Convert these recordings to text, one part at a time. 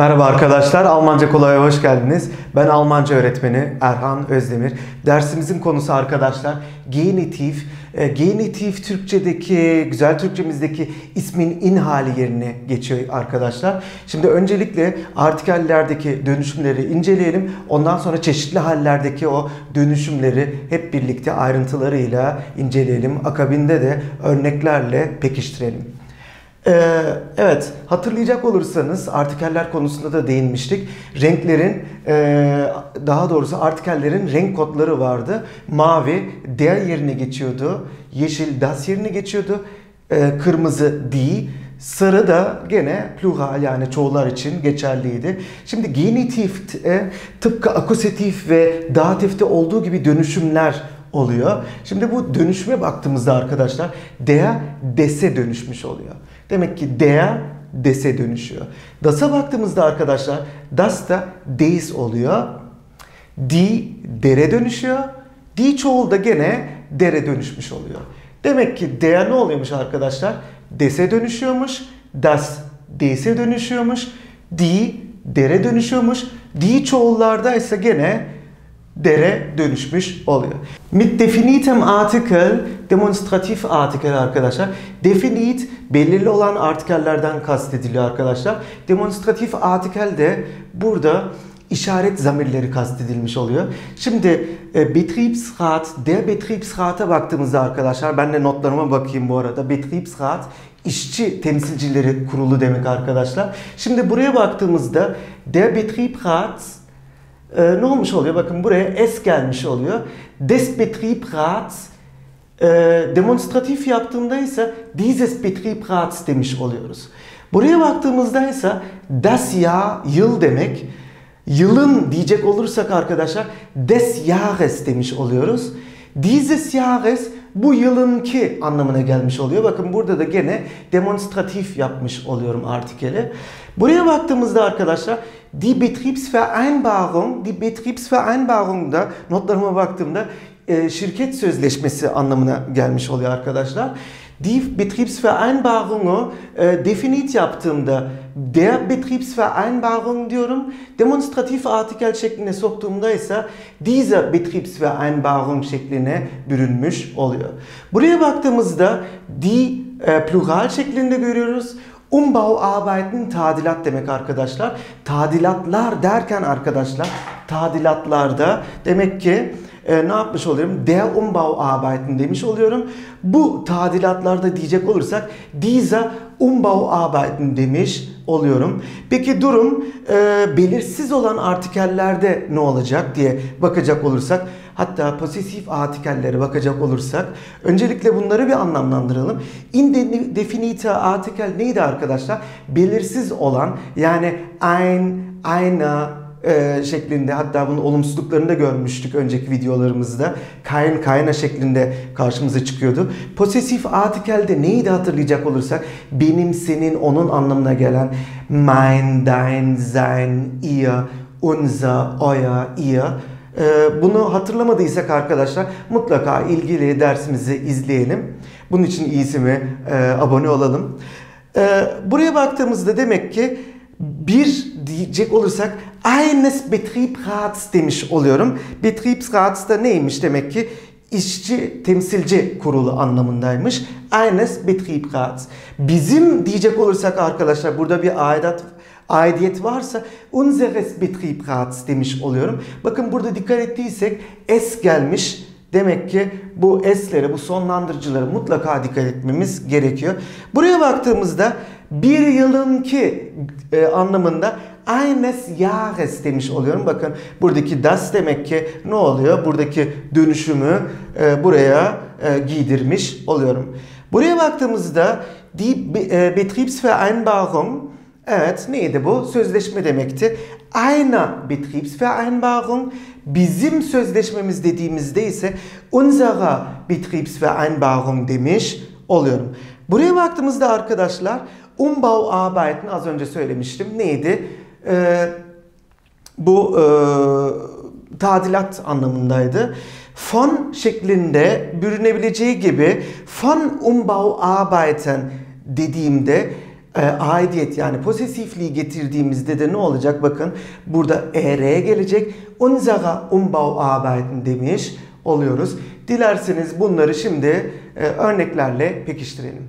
Merhaba arkadaşlar, Almanca Kolay'a hoş geldiniz. Ben Almanca öğretmeni Erhan Özdemir. Dersimizin konusu arkadaşlar Genitiv. Genitiv Türkçedeki, güzel Türkçemizdeki ismin in hali yerine geçiyor arkadaşlar. Şimdi öncelikle artikellerdeki dönüşümleri inceleyelim. Ondan sonra çeşitli hallerdeki o dönüşümleri hep birlikte ayrıntılarıyla inceleyelim. Akabinde de örneklerle pekiştirelim. Evet, hatırlayacak olursanız artikeller konusunda da değinmiştik. Renklerin, daha doğrusu artikellerin renk kodları vardı. Mavi der yerine geçiyordu. Yeşil das yerine geçiyordu. Kırmızı die. Sarı da gene plural, yani çoğullar için geçerliydi. Şimdi genitivde tıpkı akusatif ve datifte olduğu gibi dönüşümler oluyor. Şimdi bu dönüşüme baktığımızda arkadaşlar der dese dönüşmüş oluyor. Demek ki der dese dönüşüyor. Das'a baktığımızda arkadaşlar das da des oluyor. Die dere dönüşüyor. Die çoğul da gene dere dönüşmüş oluyor. Demek ki der ne oluyormuş arkadaşlar? Dese dönüşüyormuş. Das dese dönüşüyormuş. Die dere dönüşüyormuş. Die çoğullarda ise gene dere dönüşmüş oluyor. Mit definitem artikel, demonstrativartikel arkadaşlar. Definit belirli olan artikellerden kastediliyor arkadaşlar. Demonstrativartikel de burada işaret zamirleri kastedilmiş oluyor. Şimdi Betriebsrat, der Betriebsrat'a baktığımızda arkadaşlar, ben de notlarıma bakayım bu arada. Betriebsrat işçi temsilcileri kurulu demek arkadaşlar. Şimdi buraya baktığımızda der Betriebsrat ne olmuş oluyor? Bakın buraya S gelmiş oluyor. Des Betriebsrats, demonstratif yaptığında ise dieses Betriebsrats demiş oluyoruz. Buraya baktığımızda ise das Jahr, yıl demek. Yılın diyecek olursak arkadaşlar des Jahres demiş oluyoruz. Dieses Jahres bu yılınki anlamına gelmiş oluyor. Bakın burada da gene demonstratif yapmış oluyorum artikeli. Buraya baktığımızda arkadaşlar die Betriebsvereinbarung, die Betriebsvereinbarung'da notlarıma baktığımda şirket sözleşmesi anlamına gelmiş oluyor arkadaşlar. Die Betriebsvereinbarung'u definit yaptığımda der Betriebsvereinbarung diyorum. Demonstratif artikel şekline soktuğumda ise dieser Betriebsvereinbarung şekline bürünmüş oluyor. Buraya baktığımızda die plural şeklinde görüyoruz. Umbau arbeiten tadilat demek arkadaşlar. Tadilatlar derken arkadaşlar tadilatlarda demek ki ne yapmış oluyorum? Der Umbau arbeiten demiş oluyorum. Bu tadilatlarda diyecek olursak dieser Umbau arbeiten demiş oluyorum. Peki durum belirsiz olan artikellerde ne olacak diye bakacak olursak, hatta possesif artikellere bakacak olursak öncelikle bunları bir anlamlandıralım. Indefinite artikel neydi arkadaşlar? Belirsiz olan, yani ein, einer şeklinde, hatta bunun olumsuzluklarını da görmüştük önceki videolarımızda. Kein, keiner şeklinde karşımıza çıkıyordu. Possesif artikelde neydi hatırlayacak olursak? Benim, senin, onun anlamına gelen mein, dein, sein, ihr, unser, euer, ihr. Bunu hatırlamadıysak arkadaşlar mutlaka ilgili dersimizi izleyelim. Bunun için iyisi mi abone olalım. Buraya baktığımızda demek ki bir diyecek olursak eines Betriebsrats demiş oluyorum. Betriebsrats da neymiş demek ki? İşçi temsilci kurulu anlamındaymış. Eines Betriebsrats. Bizim diyecek olursak arkadaşlar burada bir aidiyet varsa unseres Betriebsrats demiş oluyorum. Bakın burada dikkat ettiysek S gelmiş. Demek ki bu S'lere, bu sonlandırıcılara mutlaka dikkat etmemiz gerekiyor. Buraya baktığımızda bir yılınki anlamında eines Jahres demiş oluyorum. Bakın buradaki das demek ki ne oluyor? Buradaki dönüşümü buraya giydirmiş oluyorum. Buraya baktığımızda die Betriebsvereinbarung, evet neydi bu? Sözleşme demekti. Einer Betriebsvereinbarung, bizim sözleşmemiz dediğimizde ise unsere Betriebsvereinbarung demiş oluyorum. Buraya baktığımızda arkadaşlar Umbau arbeiten az önce söylemiştim. Neydi? Bu tadilat anlamındaydı. Von şeklinde bürünebileceği gibi von Umbau arbeiten dediğimde aidiyet yani posesifliği getirdiğimizde de ne olacak? Bakın burada ER'ye gelecek. Unzaga umbau arbeiten demiş oluyoruz. Dilerseniz bunları şimdi örneklerle pekiştirelim.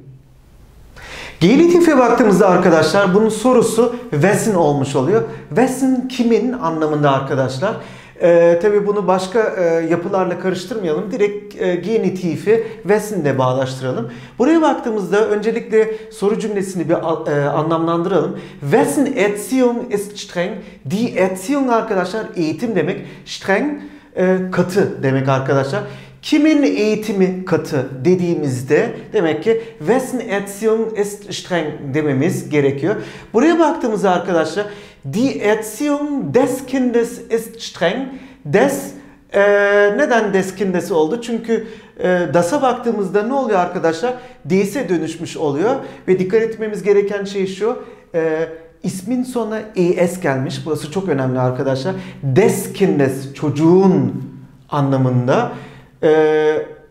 Genitif'e baktığımızda arkadaşlar bunun sorusu Wessen olmuş oluyor. Wessen kimin anlamında arkadaşlar? Tabii bunu başka yapılarla karıştırmayalım. Direkt genitifi Wessen'le bağdaştıralım. Buraya baktığımızda öncelikle soru cümlesini bir anlamlandıralım. Wessen Erziehung ist streng. Die Erziehung arkadaşlar eğitim demek. Streng katı demek arkadaşlar. Kimin eğitimi katı dediğimizde demek ki Wessen Erziehung ist streng dememiz gerekiyor. Buraya baktığımızda arkadaşlar Die Erziehung des Kindes ist streng. Des neden des Kindes oldu? Çünkü das'a baktığımızda ne oluyor arkadaşlar? Des'e dönüşmüş oluyor ve dikkat etmemiz gereken şey şu. İsmin sonuna es gelmiş. Burası çok önemli arkadaşlar. Des Kindes çocuğun anlamında.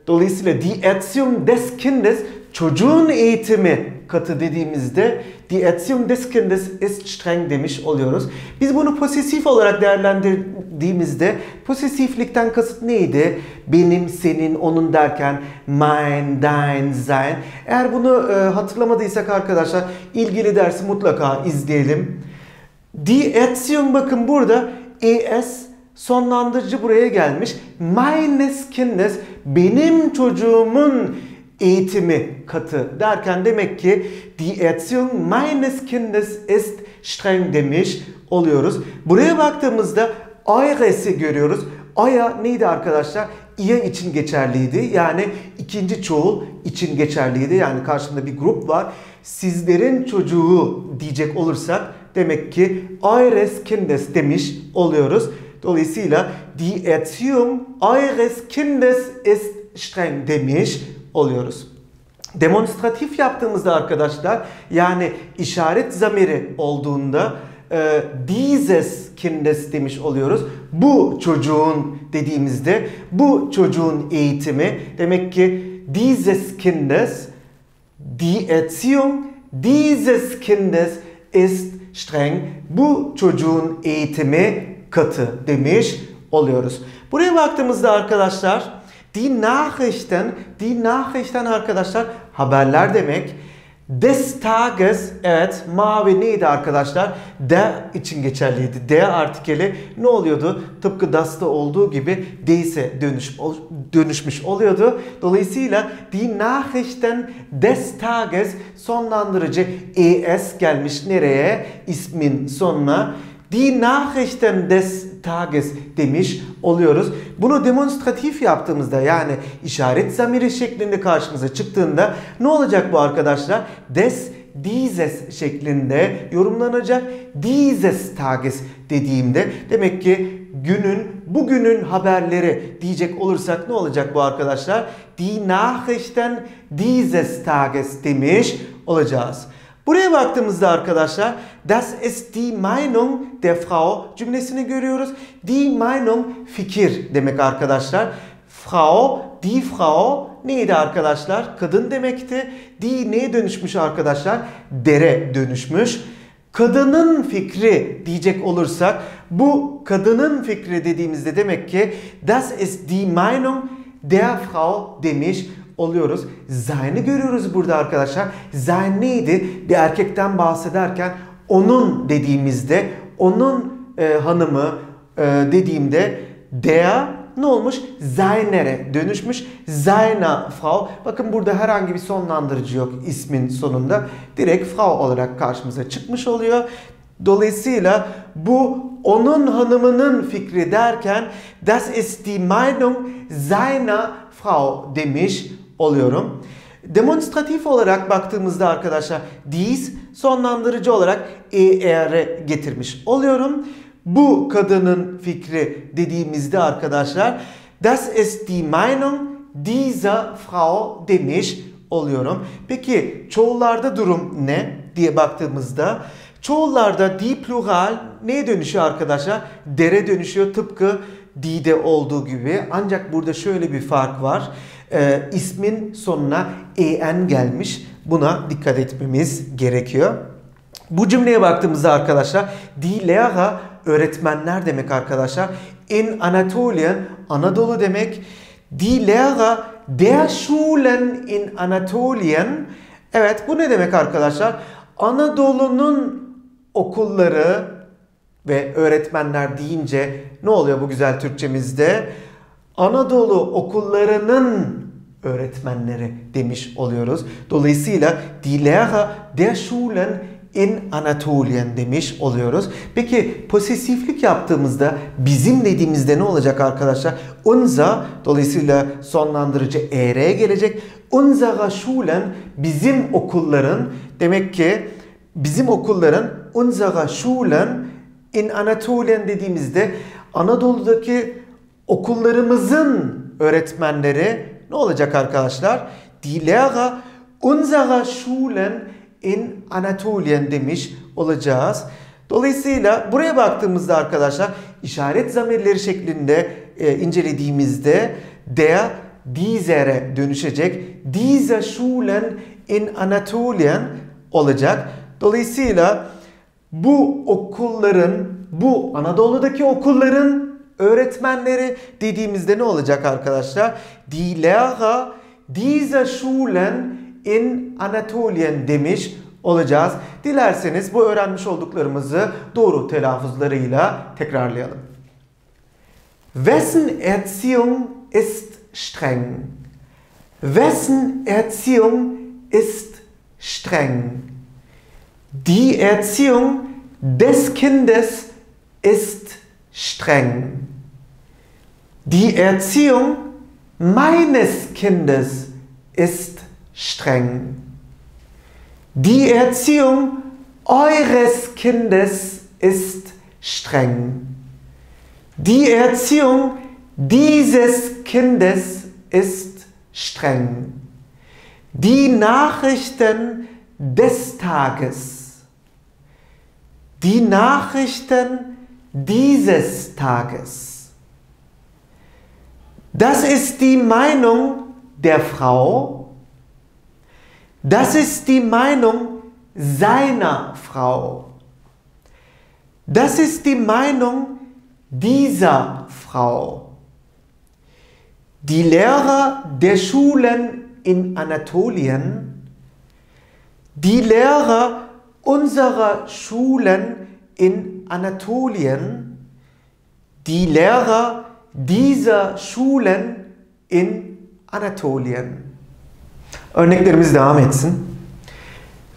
Dolayısıyla Die Erziehung des Kindes çocuğun eğitimi katı dediğimizde Die Erziehung des Kindes ist streng demiş oluyoruz. Biz bunu posesif olarak değerlendirdiğimizde posesiflikten kasıt neydi? Benim, senin, onun derken mein, dein, sein. Eğer bunu hatırlamadıysak arkadaşlar ilgili dersi mutlaka izleyelim. Die Erziehung bakın burada es sonlandırıcı buraya gelmiş. Meines Kindes benim çocuğumun eğitimi katı derken demek ki Die Erziehung meines Kindes ist streng demiş oluyoruz. Buraya baktığımızda Eures'i görüyoruz. Aya neydi arkadaşlar? İya için geçerliydi. Yani ikinci çoğul için geçerliydi. Yani karşımda bir grup var. Sizlerin çocuğu diyecek olursak demek ki Eures Kindes demiş oluyoruz. Dolayısıyla Die Erziehung eures Kindes ist streng demiş oluyoruz. Demonstratif yaptığımızda arkadaşlar yani işaret zamiri olduğunda dieses Kindes demiş oluyoruz. Bu çocuğun dediğimizde bu çocuğun eğitimi demek ki dieses Kindes die Erziehung dieses Kindes ist streng. Bu çocuğun eğitimi katı demiş oluyoruz. Buraya baktığımızda arkadaşlar Die Nachrichten arkadaşlar haberler demek. Des Tages, evet mavi neydi arkadaşlar? Der için geçerliydi. Der artikeli ne oluyordu? Tıpkı das'ta olduğu gibi de'se dönüşmüş oluyordu. Dolayısıyla Die Nachrichten des Tages sonlandırıcı es gelmiş nereye? İsmin sonuna. Die Nachrichten des Tages demiş oluyoruz. Bunu demonstratif yaptığımızda yani işaret zamiri şeklinde karşımıza çıktığında ne olacak bu arkadaşlar? Des, dieses şeklinde yorumlanacak. Dieses Tages dediğimde demek ki günün, bugünün haberleri diyecek olursak ne olacak bu arkadaşlar? Die Nachrichten dieses Tages demiş olacağız. Buraya baktığımızda arkadaşlar Das ist die Meinung der Frau cümlesini görüyoruz. Die Meinung fikir demek arkadaşlar. Frau, die Frau neydi arkadaşlar? Kadın demekti. Die neye dönüşmüş arkadaşlar? Der'e dönüşmüş. Kadının fikri diyecek olursak bu kadının fikri dediğimizde demek ki Das ist die Meinung der Frau demiş oluyoruz. Sein'i görüyoruz burada arkadaşlar. Sein neydi? Bir erkekten bahsederken onun dediğimizde, onun hanımı dediğimde der ne olmuş? Seiner'e dönüşmüş. Seiner Frau. Bakın burada herhangi bir sonlandırıcı yok ismin sonunda. Direkt Frau olarak karşımıza çıkmış oluyor. Dolayısıyla bu onun hanımının fikri derken Das ist die Meinung seiner Frau demiş oluyorum. Demonstratif olarak baktığımızda arkadaşlar dies sonlandırıcı olarak er'e getirmiş oluyorum. Bu kadının fikri dediğimizde arkadaşlar Das ist die Meinung dieser Frau demiş oluyorum. Peki çoğullarda durum ne diye baktığımızda çoğullarda die plural neye dönüşüyor arkadaşlar? Der'e dönüşüyor tıpkı die'de olduğu gibi. Ancak burada şöyle bir fark var. İsmin sonuna en gelmiş. Buna dikkat etmemiz gerekiyor. Bu cümleye baktığımızda arkadaşlar, die Lehrer öğretmenler demek arkadaşlar. In Anatolien Anadolu demek. Die Lehrer der Schulen in Anatolien. Evet, bu ne demek arkadaşlar? Anadolu'nun okulları ve öğretmenler deyince ne oluyor bu güzel Türkçemizde? Anadolu okullarının öğretmenleri demiş oluyoruz. Dolayısıyla die Lehrer der Schulen in Anatolien demiş oluyoruz. Peki posesiflik yaptığımızda bizim dediğimizde ne olacak arkadaşlar? Unser, dolayısıyla sonlandırıcı er'e gelecek. Unsere Schulen bizim okulların, demek ki bizim okulların unsere Schulen in Anatolien dediğimizde Anadolu'daki okullarımızın öğretmenleri ne olacak arkadaşlar? Die Lehrer unsere Schulen in Anatolien demiş olacağız. Dolayısıyla buraya baktığımızda arkadaşlar işaret zamirleri şeklinde incelediğimizde der, dieser'e dönüşecek. Diese Schulen in Anatolien olacak. Dolayısıyla bu okulların, bu Anadolu'daki okulların öğretmenleri dediğimizde ne olacak arkadaşlar? Die Lehrer diese Schulen in Anatolien demiş olacağız. Dilerseniz bu öğrenmiş olduklarımızı doğru telaffuzlarıyla tekrarlayalım. Wessen Erziehung ist streng? Wessen Erziehung ist streng? Die Erziehung des Kindes ist streng. Die Erziehung meines Kindes ist streng. Die Erziehung eures Kindes ist streng. Die Erziehung dieses Kindes ist streng. Die Nachrichten des Tages. Die Nachrichten dieses Tages. Das ist die Meinung der Frau. Das ist die Meinung seiner Frau. Das ist die Meinung dieser Frau. Die Lehrer der Schulen in Anatolien. Die Lehrer unserer Schulen in Anatolien. Die Lehrer dieser Schulen in Anatolien. Örneklerimiz devam etsin.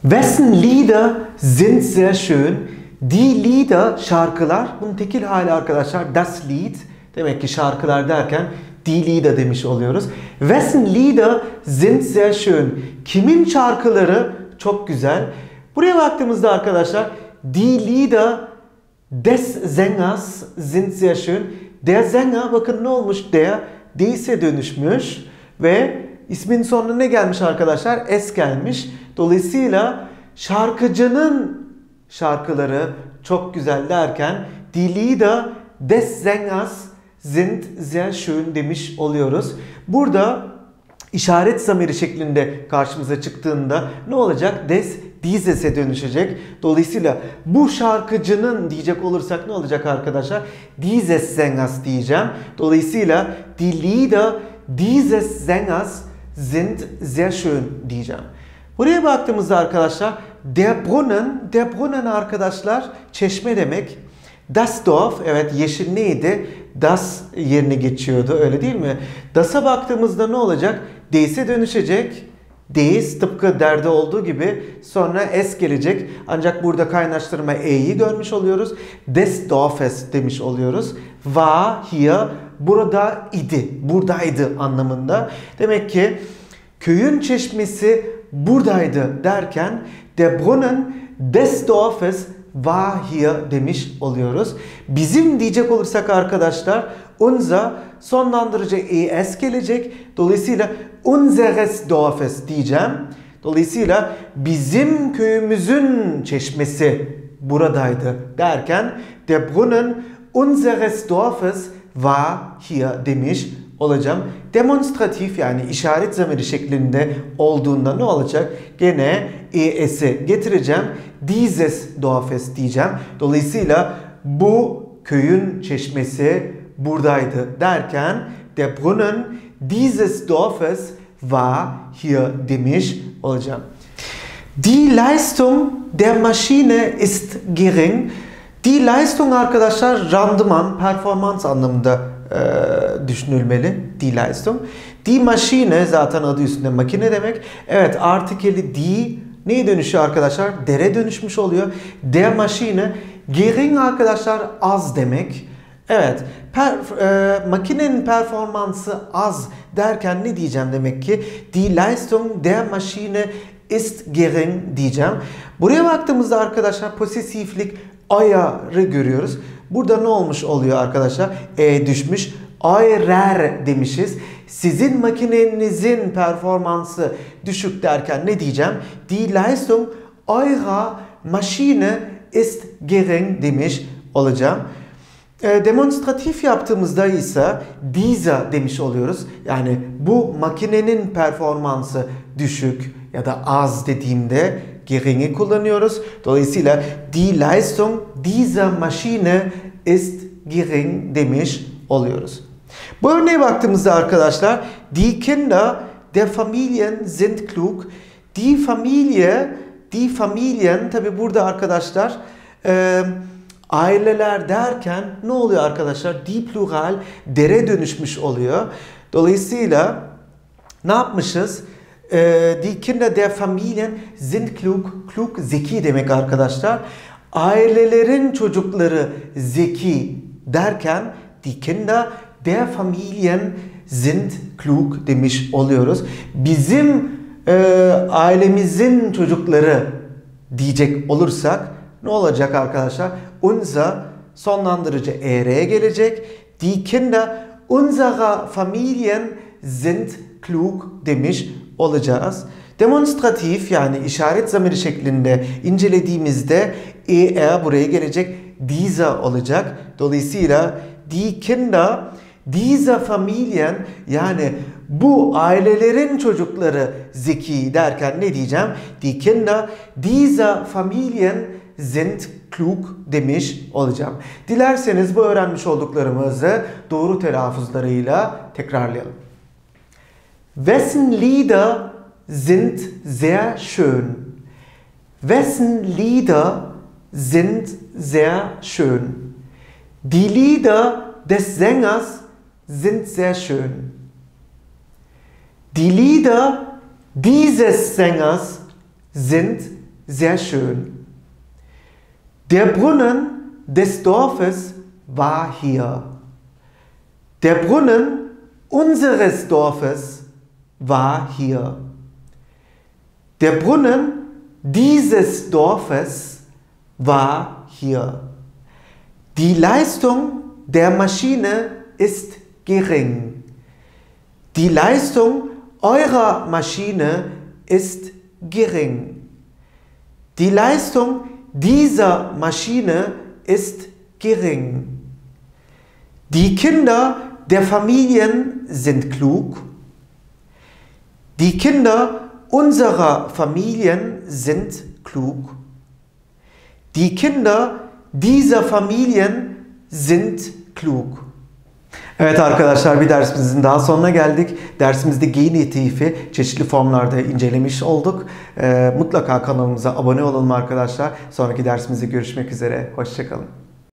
Wessen Lieder sind sehr schön? Die Lieder, şarkılar. Bunun tekil hali arkadaşlar das Lied. Demek ki şarkılar derken die Lieder demiş oluyoruz. Wessen Lieder sind sehr schön? Kimin şarkıları çok güzel? Buraya baktığımızda arkadaşlar die Lieder des Sängers sind sehr schön. Der Sänger, bakın ne olmuş? Der, de'se dönüşmüş ve İsmin sonuna ne gelmiş arkadaşlar? Es gelmiş. Dolayısıyla şarkıcının şarkıları çok güzel derken Die Lieder des Sängers sind sehr schön demiş oluyoruz. Burada işaret zamiri şeklinde karşımıza çıktığında ne olacak? Des, dieses'e dönüşecek. Dolayısıyla bu şarkıcının diyecek olursak ne olacak arkadaşlar? Dieses Sängers diyeceğim. Dolayısıyla Die Lieder dieses Sängers sind sehr schön diyeceğim. Buraya baktığımızda arkadaşlar der Brunnen arkadaşlar çeşme demek. Das Dorf, evet yeşil neydi? Das yerine geçiyordu, öyle değil mi? Das'a baktığımızda ne olacak? De'se dönüşecek. De's tıpkı derde olduğu gibi sonra es gelecek. Ancak burada kaynaştırma e'yi görmüş oluyoruz. Des Dorfes demiş oluyoruz. War hier, burada idi, buradaydı anlamında. Demek ki köyün çeşmesi buradaydı derken der Brunnen des Dorfes war hier demiş oluyoruz. Bizim diyecek olursak arkadaşlar unser sonlandırıcı es gelecek. Dolayısıyla unseres Dorfes diyeceğim. Dolayısıyla bizim köyümüzün çeşmesi buradaydı derken der Brunnen unseres Dorfes war hier demiş olacağım. Demonstratif yani işaret zamiri şeklinde olduğunda ne olacak? Gene es'i getireceğim. Dieses Dorfes diyeceğim. Dolayısıyla bu köyün çeşmesi buradaydı derken der Brunnen dieses Dorfes war hier demiş olacağım. Die Leistung der Maschine ist gering. Die Leistung arkadaşlar randıman, performans anlamında düşünülmeli. Die Leistung. Die Maschine zaten adı üstünde makine demek. Evet, artikeli die neye dönüşüyor arkadaşlar? Der'e dönüşmüş oluyor. Der Maschine. Gering arkadaşlar az demek. Evet, makinenin performansı az derken ne diyeceğim demek ki? Die Leistung der Maschine ist gering diyeceğim. Buraya baktığımızda arkadaşlar posesiflik ayarı görüyoruz. Burada ne olmuş oluyor arkadaşlar? Düşmüş. Eurer demişiz. Sizin makinenizin performansı düşük derken ne diyeceğim? Die Leistung eurer Maschine ist gering demiş olacağım. Demonstratif yaptığımızda ise dieser demiş oluyoruz. Yani bu makinenin performansı düşük ya da az dediğimde gering'i kullanıyoruz. Dolayısıyla die Leistung dieser Maschine ist gering demiş oluyoruz. Bu örneğe baktığımızda arkadaşlar die Kinder der Familien sind klug. Die Familien tabi burada arkadaşlar aileler derken ne oluyor arkadaşlar? Die plural der'e dönüşmüş oluyor. Dolayısıyla ne yapmışız? Die Kinder der Familien sind klug. Klug zeki demek arkadaşlar. Ailelerin çocukları zeki derken die Kinder der Familien sind klug demiş oluyoruz. Bizim ailemizin çocukları diyecek olursak ne olacak arkadaşlar? Unser sonlandırıcı er'e gelecek. Die Kinder unserer Familien sind klug demiş olacağız. Demonstratif yani işaret zamiri şeklinde incelediğimizde er buraya gelecek. Dieser olacak. Dolayısıyla die Kinder dieser Familien yani bu ailelerin çocukları zeki derken ne diyeceğim? Die Kinder dieser Familien sind klug demiş olacağım. Dilerseniz bu öğrenmiş olduklarımızı doğru telaffuzlarıyla tekrarlayalım. Wessen Lieder sind sehr schön. Wessen Lieder sind sehr schön. Die Lieder des Sängers sind sehr schön. Die Lieder dieses Sängers sind sehr schön. Der Brunnen des Dorfes war hier. Der Brunnen unseres Dorfes war hier. Der Brunnen dieses Dorfes war hier. Die Leistung der Maschine ist gering. Die Leistung eurer Maschine ist gering. Die Leistung dieser Maschine ist gering. Die Kinder der Familien sind klug. Die Kinder unserer Familien sind klug. Die Kinder dieser Familien sind klug. Evet arkadaşlar, bir dersimizin daha sonuna geldik. Dersimizde Genitiv'i çeşitli formlarda incelemiş olduk. Mutlaka kanalımıza abone olalım arkadaşlar. Sonraki dersimizde görüşmek üzere. Hoşçakalın.